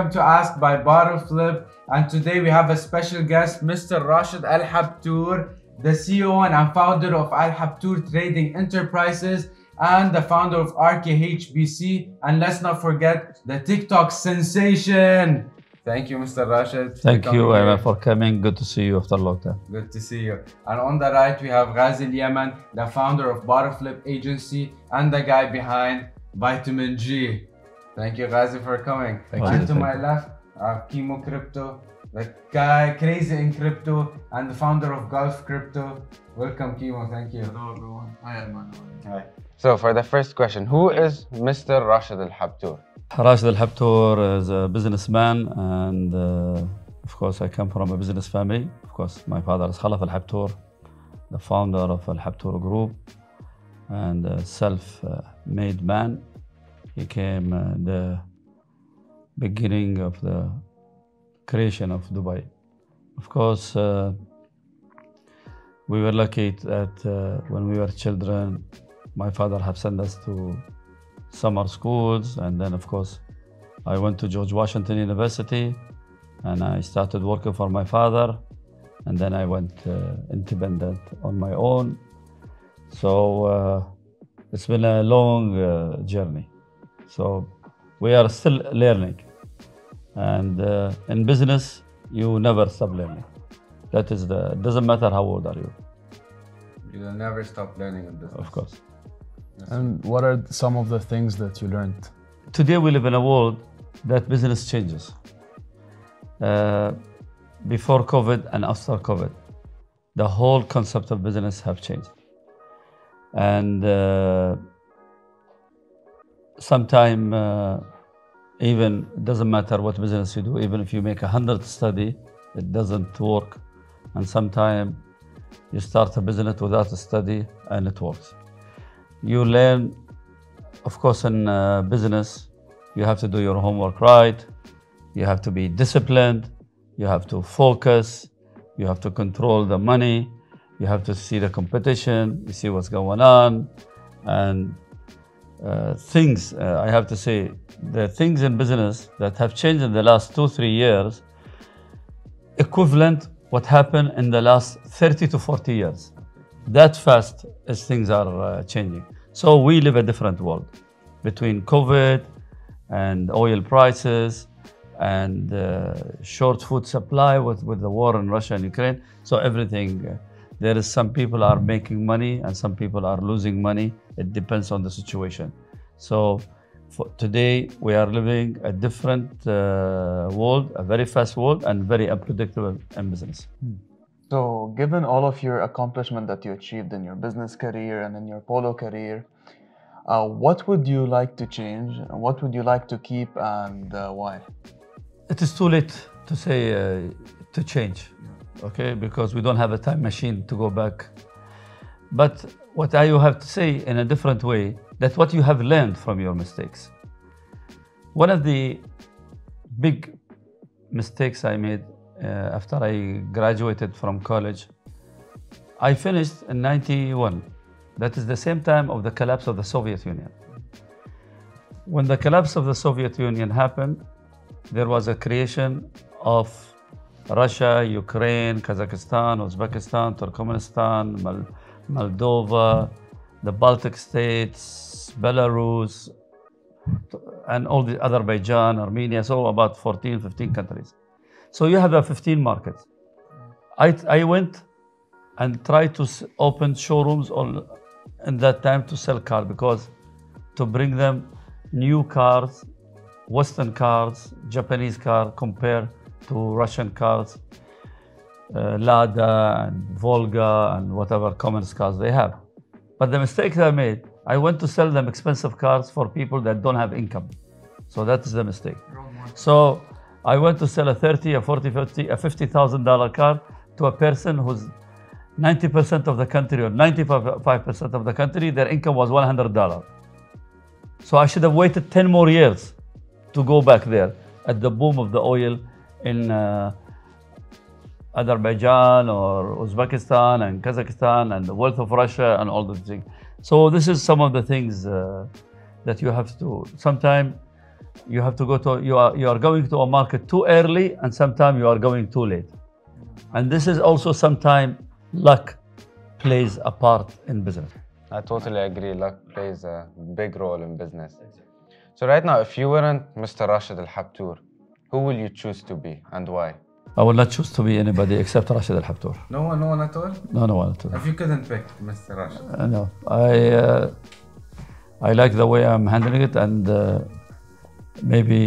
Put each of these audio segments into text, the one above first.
welcome to ASK by Bottle Flip, and today we have a special guest, Mr. Rashid Al Habtoor, the CEO and founder of Al Habtoor Trading Enterprises and the founder of RKHBC, and let's not forget the TikTok sensation. Thank you, Mr. Rashid. Thank you, Ayman, for coming. Good to see you after a long time. Good to see you. And on the right, we have Ghazi Al Yaman, the founder of Bottle Flip Agency and the guy behind Vitamin G. Thank you, Ghazi, for coming. And to my left, Kimo Crypto, the guy crazy in crypto and the founder of Gulf Crypto. Welcome, Kimo. Thank you. Hello, everyone. Hi, Ayman. Hi. So, for the first question, who is Mr. Rashid Al Habtoor? Rashid Al Habtoor is a businessman, and of course I come from a business family. Of course, my father is Khalaf Al Habtoor, the founder of Al Habtoor Group, and a self-made man. He came at the beginning of the creation of Dubai. Of course, we were lucky that when we were children, my father had sent us to summer schools, and then of course I went to George Washington University and I started working for my father, and then I went independent on my own. So it's been a long journey, so we are still learning, and in business you never stop learning. That is the, it doesn't matter how old are you, you'll never stop learning in business. Of course. And what are some of the things that you learned? Today we live in a world that business changes. Before COVID and after COVID, the whole concept of business have changed. And sometimes even it doesn't matter what business you do, even if you make 100 study, it doesn't work. And sometimes you start a business without a study and it works. You learn, of course, in business, you have to do your homework right, you have to be disciplined, you have to focus, you have to control the money, you have to see the competition, you see what's going on, and things, I have to say, the things in business that have changed in the last 2-3 years, equivalent what happened in the last 30 to 40 years. That fast as things are changing. So we live a different world between COVID and oil prices and short food supply with the war in Russia and Ukraine. So everything, there is some people are making money and some people are losing money. It depends on the situation. So for today we are living a different world, a very fast world and very unpredictable in business. So, given all of your accomplishment that you achieved in your business career and in your polo career, what would you like to change? What would you like to keep, and why? It is too late to say to change, okay? Because we don't have a time machine to go back. But what I have to say in a different way, that what you have learned from your mistakes. One of the big mistakes I made after I graduated from college, I finished in 91. That is the same time of the collapse of the Soviet Union. When the collapse of the Soviet Union happened, there was a creation of Russia, Ukraine, Kazakhstan, Uzbekistan, Turkmenistan, Moldova, the Baltic states, Belarus, and all the Azerbaijan, Armenia, so about 14, 15 countries. So you have 15 markets. I went and tried to open showrooms in that time to sell cars, because to bring them new cars, Western cars, Japanese cars compared to Russian cars, Lada and Volga and whatever common cars they have. But the mistake I made, I went to sell them expensive cars for people that don't have income. So that is the mistake. So I went to sell a $30,000, $40,000, $50,000 car to a person who's 90% of the country or 95% of the country, their income was $100. So I should have waited 10 more years to go back there at the boom of the oil in Azerbaijan or Uzbekistan and Kazakhstan and the wealth of Russia and all those things. So this is some of the things that you have to, sometimes you have to go to, you are going to a market too early, and sometimes you are going too late. And this is also sometimes luck plays a part in business. I totally agree. Luck plays a big role in business. So right now, if you weren't Mr. Rashid Al Habtoor, who will you choose to be and why? I will not choose to be anybody except Rashid Al Habtoor. No one at all? No one at all. If you couldn't pick Mr. Rashid? No. I like the way I'm handling it, and maybe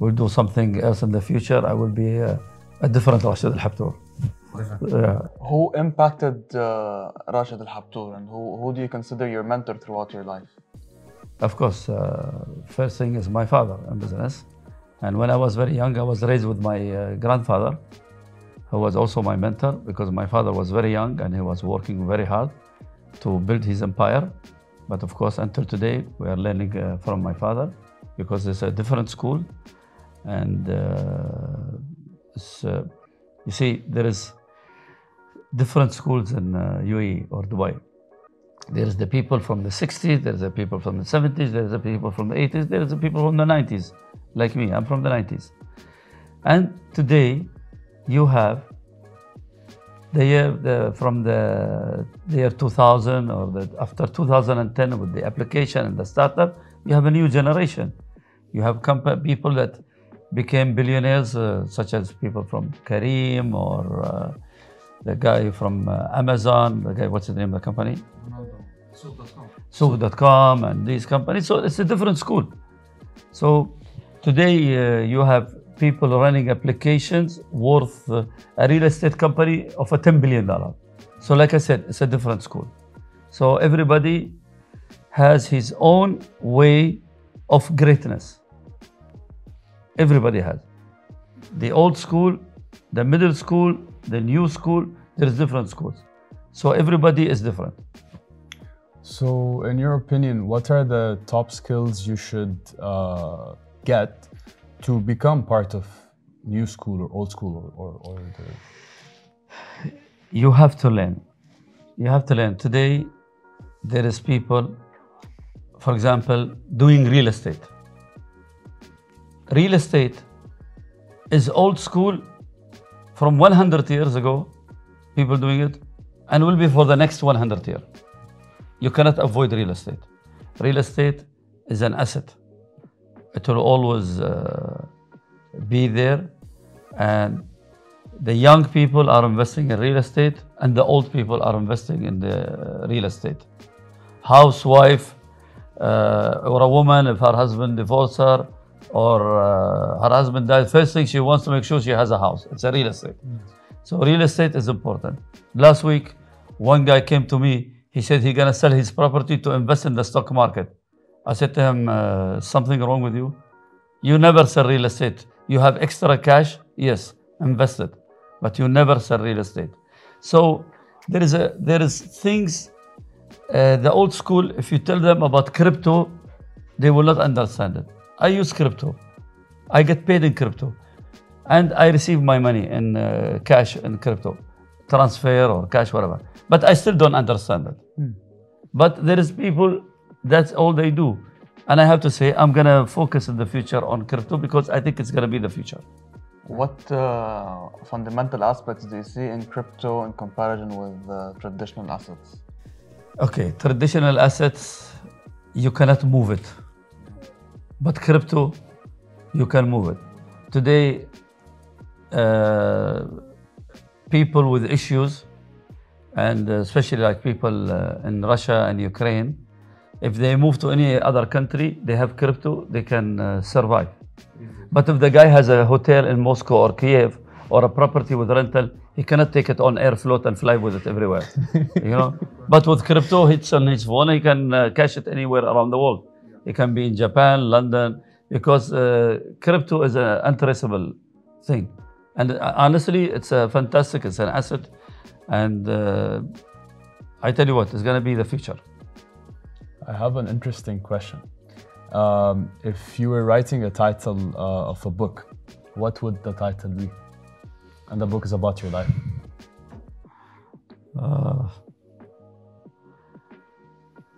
we'll do something else in the future. I will be a different Rashid Al Habtoor. Yeah. Who impacted Rashid Al Habtoor, and who do you consider your mentor throughout your life? Of course, first thing is my father in business. And when I was very young, I was raised with my grandfather, who was also my mentor, because my father was very young and he was working very hard to build his empire. But of course, until today, we are learning from my father, because it's a different school. And you see, there is different schools in UAE or Dubai. There is the people from the 60s, there is the people from the 70s, there is the people from the 80s, there is the people from the 90s. Like me, I'm from the 90s. And today, you have from the year 2000 or after 2010 with the application and the startup, you have a new generation. You have people that became billionaires, such as people from Kareem or the guy from Amazon, the guy, what's the name of the company? Souk.com and these companies. So it's a different school. So today you have people running applications worth a real estate company of a $10 billion. So like I said, it's a different school. So everybody has his own way of greatness. Everybody has. The old school, the middle school, the new school, there's different schools. So everybody is different. So in your opinion, what are the top skills you should get to become part of new school or old school or You have to learn. You have to learn. Today, there is people, for example, doing real estate. Real estate is old school from 100 years ago, people doing it, and will be for the next 100 years. You cannot avoid real estate. Real estate is an asset. It will always be there, and the young people are investing in real estate and the old people are investing in the real estate. Housewife or a woman, if her husband divorced her or her husband died, first thing she wants to make sure she has a house. It's a real estate. So real estate is important. Last week, one guy came to me, he said he's gonna sell his property to invest in the stock market. I said to him, something wrong with you? You never sell real estate. You have extra cash? Yes, invest it. But you never sell real estate. So there is things, the old school, if you tell them about crypto, they will not understand it. I use crypto. I get paid in crypto. And I receive my money in cash in crypto, transfer or cash, whatever. But I still don't understand it. But there is people, that's all they do. And I have to say, I'm going to focus in the future on crypto, because I think it's going to be the future. What fundamental aspects do you see in crypto in comparison with traditional assets? Okay, traditional assets, you cannot move it. But crypto, you can move it. Today, people with issues, and especially like people in Russia and Ukraine, if they move to any other country, they have crypto, they can survive. But if the guy has a hotel in Moscow or Kiev or a property with rental, he cannot take it on air float and fly with it everywhere, you know? But with crypto, it's on his phone, he can cash it anywhere around the world. It can be in Japan, London, because crypto is an untraceable thing. And honestly, it's a fantastic, it's an asset. And I tell you what, it's gonna be the future. I have an interesting question. If you were writing a title of a book, what would the title be? And the book is about your life.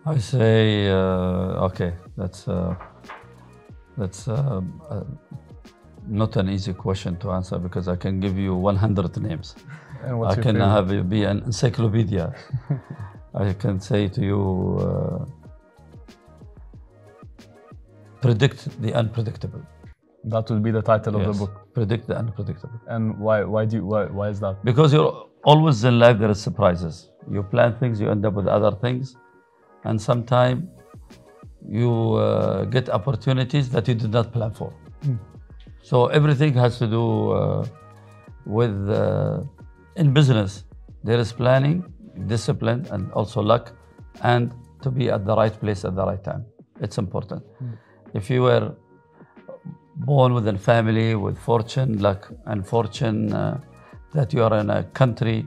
I say, okay, that's That's not an easy question to answer, because I can give you 100 names. And what's I can have you be an encyclopedia. I can say to you, predict the unpredictable. That will be the title of the book. Predict the unpredictable. And why is that? Because you're always in life, there are surprises. You plan things, you end up with other things, and sometimes you get opportunities that you did not plan for. Mm. So everything has to do with in business. There is planning, discipline, and also luck, and to be at the right place at the right time. It's important. Mm. If you were born with a family with fortune, luck, and fortune, that you are in a country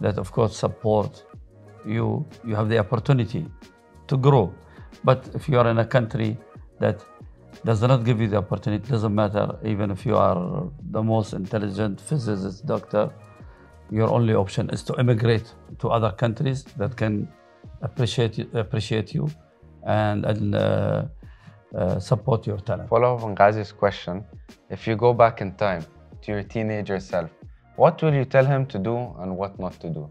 that of course support you, you have the opportunity to grow. But if you are in a country that does not give you the opportunity, it doesn't matter. Even if you are the most intelligent physicist, doctor, your only option is to immigrate to other countries that can appreciate you and support your talent. Follow up on Ghazi's question, if you go back in time to your teenager self, what will you tell him to do and what not to do?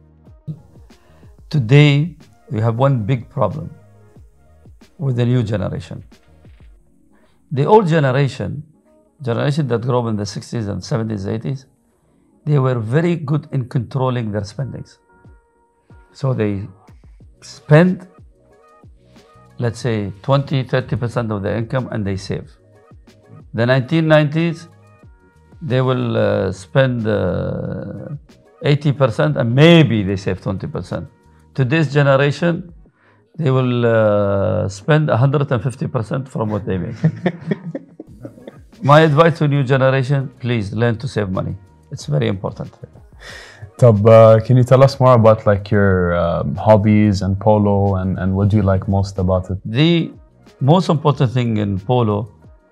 Today, we have one big problem with the new generation. The old generation that grew up in the 60s and 70s, 80s, they were very good in controlling their spendings. So they spend, let's say, 20, 30% of their income, and they save. The 1990s, they will spend 80% and maybe they save 20%. Today's generation, they will spend 150% from what they make. My advice to new generation, please learn to save money. It's very important. Tab, can you tell us more about like your hobbies and polo, and what do you like most about it? The most important thing in polo,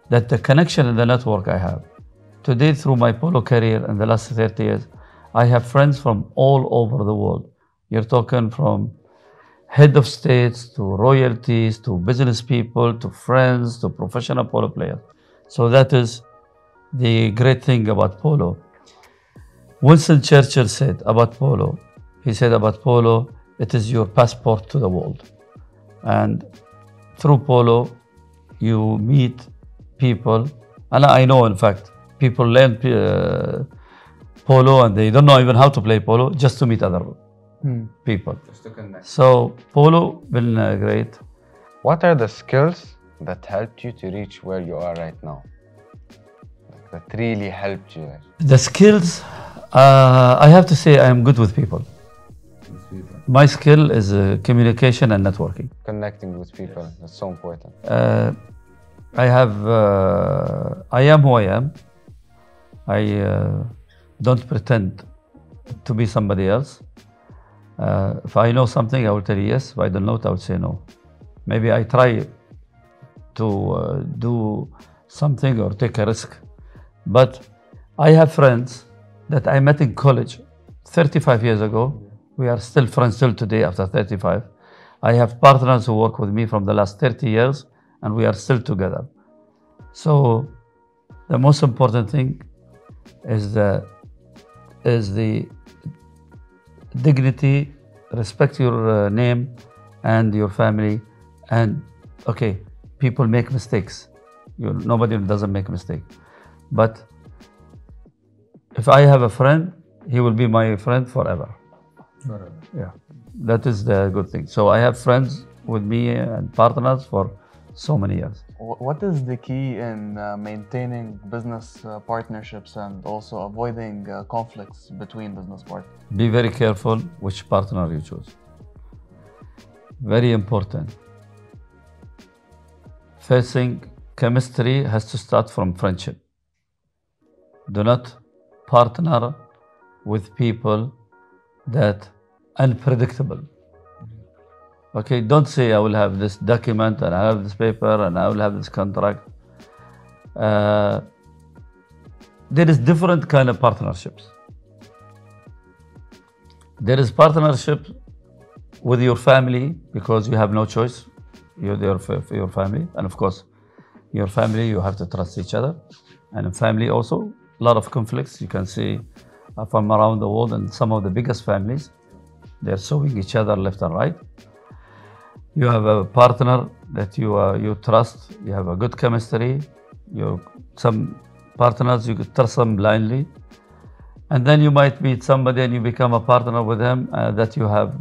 that the connection and the network I have. Today, through my polo career in the last 30 years, I have friends from all over the world. You're talking from head of states to royalties, to business people, to friends, to professional polo players. So that is the great thing about polo. Winston Churchill said about polo, he said about polo, it is your passport to the world. And through polo, you meet people, and I know, in fact, people learn polo and they don't know even how to play polo, just to meet other people. Just to connect. So polo been great. What are the skills that helped you to reach where you are right now? That really helped you? The skills, I have to say I am good with people. My skill is communication and networking. Connecting with people, yes. That's so important. I am who I am. I don't pretend to be somebody else. If I know something, I will tell you yes. If I don't know it, I will say no. Maybe I try to do something or take a risk. But I have friends that I met in college 35 years ago. We are still friends till today after 35. I have partners who work with me from the last 30 years. And we are still together. So the most important thing is the dignity, respect your name and your family, and okay, people make mistakes. Nobody doesn't make a mistake. But if I have a friend, he will be my friend forever. Forever. Yeah, that is the good thing. So I have friends with me and partners for so many years. What is the key in maintaining business partnerships and also avoiding conflicts between business partners? Be very careful which partner you choose. Very important. First thing, chemistry has to start from friendship. Do not partner with people that are unpredictable. Okay, don't say I will have this document and I have this paper and I will have this contract. There is different kind of partnerships. There is partnership with your family because you have no choice. You're there for your family, and of course, your family, you have to trust each other. And in family also, a lot of conflicts. You can see from around the world, and some of the biggest families, they're suing each other left and right. You have a partner that you trust, you have a good chemistry. Some partners, you could trust them blindly. And then you might meet somebody and you become a partner with him that you have.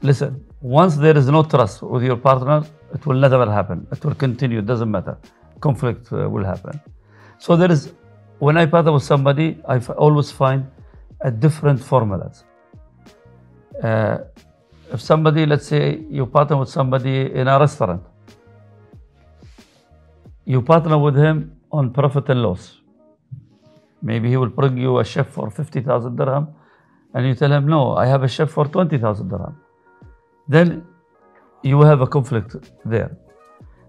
Listen, once there is no trust with your partner, it will never happen. It will continue, it doesn't matter. Conflict will happen. So there is, when I partner with somebody, I always find a different formulas. If somebody, let's say, you partner with somebody in a restaurant, you partner with him on profit and loss. Maybe he will bring you a chef for 50,000 dirham, and you tell him, no, I have a chef for 20,000 dirham. Then you have a conflict there.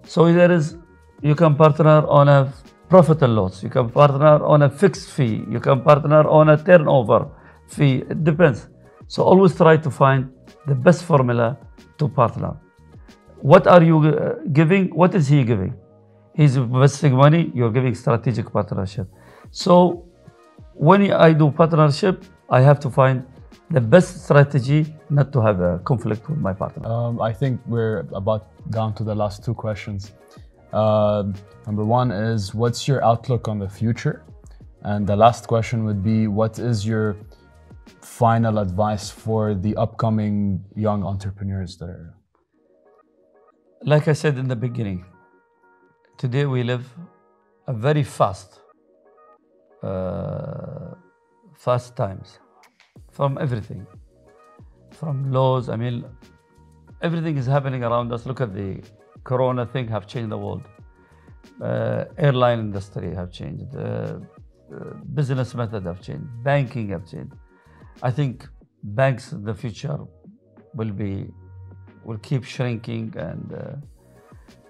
So there is, you can partner on a profit and loss, you can partner on a fixed fee, you can partner on a turnover fee, it depends. So always try to find the best formula to partner. What are you giving? What is he giving? He's investing money, you're giving strategic partnership. So when I do partnership, I have to find the best strategy not to have a conflict with my partner. I think we're about down to the last two questions. Number one is, what's your outlook on the future? And the last question would be, what is your final advice for the upcoming young entrepreneurs that are... Like I said in the beginning, today we live a very fast times, from everything, from laws. I mean, everything is happening around us. Look at the Corona thing, have changed the world. Airline industry have changed. Business method have changed. Banking have changed. I think banks in the future will keep shrinking, and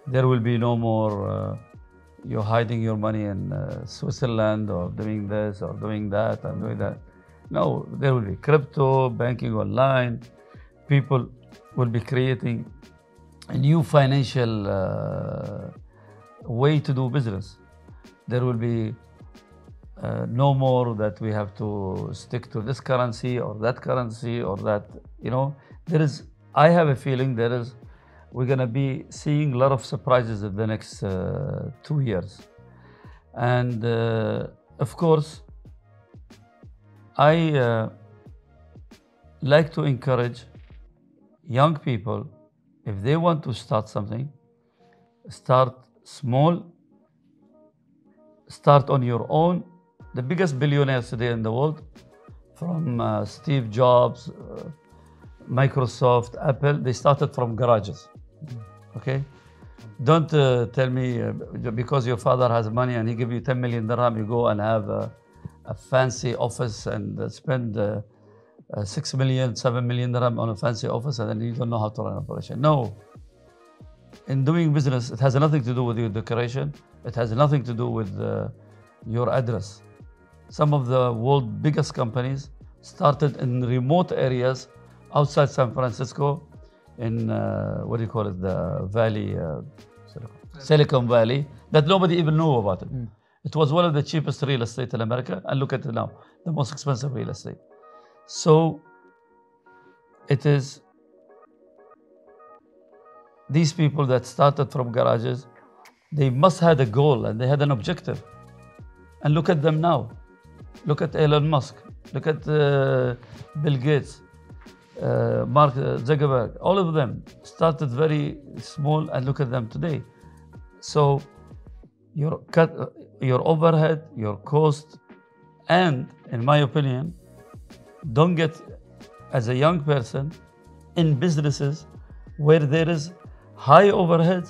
there will be no more. You're hiding your money in Switzerland, or doing this or doing that and doing that. No, there will be crypto, banking online. People will be creating a new financial way to do business. There will be no more that we have to stick to this currency or that, you know. There is, I have a feeling there is, we're going to be seeing a lot of surprises in the next 2 years. And of course, I like to encourage young people, if they want to start something, start small, start on your own. The biggest billionaires today in the world, from Steve Jobs, Microsoft, Apple, they started from garages. Okay, don't tell me because your father has money and he give you 10 million dirham, you go and have a fancy office and spend 6 million, 7 million dirham on a fancy office, and then you don't know how to run an operation. No, in doing business, it has nothing to do with your decoration. It has nothing to do with your address. Some of the world's biggest companies started in remote areas outside San Francisco, in what do you call it, the valley, Silicon Valley, that nobody even knew about it. It was one of the cheapest real estate in America, and look at it now, the most expensive real estate. So it is these people that started from garages, they must had a goal and they had an objective. And look at them now. Look at Elon Musk, look at Bill Gates, Mark Zuckerberg, all of them started very small, and look at them today. So your cut, your overhead, your cost, and in my opinion, don't get as a young person in businesses where there is high overhead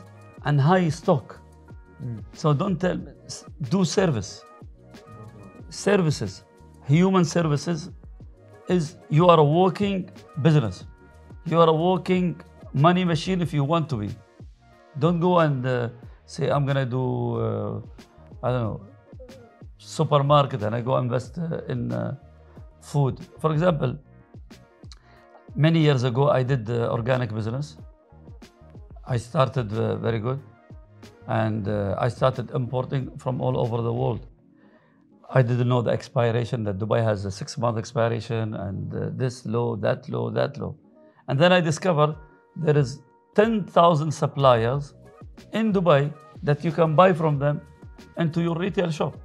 and high stock. So don't tell me, do service. Services, human services, is you are a working business. You are a working money machine if you want to be. Don't go and say, I'm going to do, I don't know, supermarket, and I go invest in food. For example, many years ago, I did organic business. I started very good. and I started importing from all over the world. I didn't know the expiration, that Dubai has a 6-month expiration, and this law, that law, that law. And then I discovered there is 10,000 suppliers in Dubai that you can buy from them into your retail shop.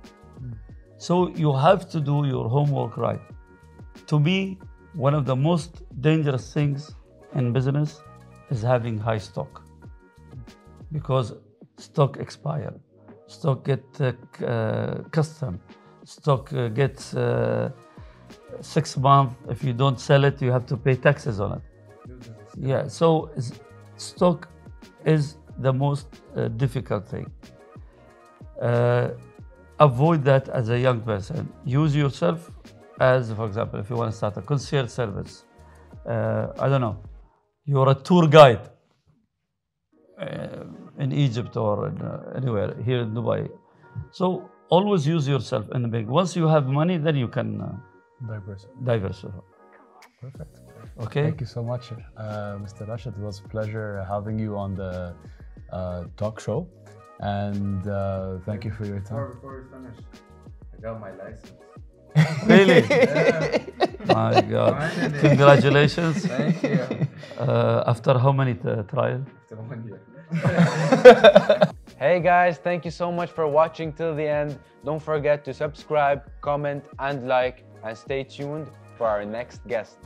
So you have to do your homework right. To me, one of the most dangerous things in business is having high stock, because stock expires, stock gets custom, stock gets 6 months. If you don't sell it, you have to pay taxes on it. Yeah, so stock is the most difficult thing. Avoid that as a young person. Use yourself as, for example, if you want to start a concierge service, I don't know, you're a tour guide in Egypt or in, anywhere here in Dubai. So always use yourself in the big. Once you have money, then you can diversify. Perfect. Okay. Thank you so much, Mr. Rashid. It was a pleasure having you on the talk show, and thank you for your time. Before we finish, I got my license. Really? Yeah. My God! Finally. Congratulations. Thank you. After how many trials? After 1 year. Hey guys, thank you so much for watching till the end. Don't forget to subscribe, comment, and like, and stay tuned for our next guest.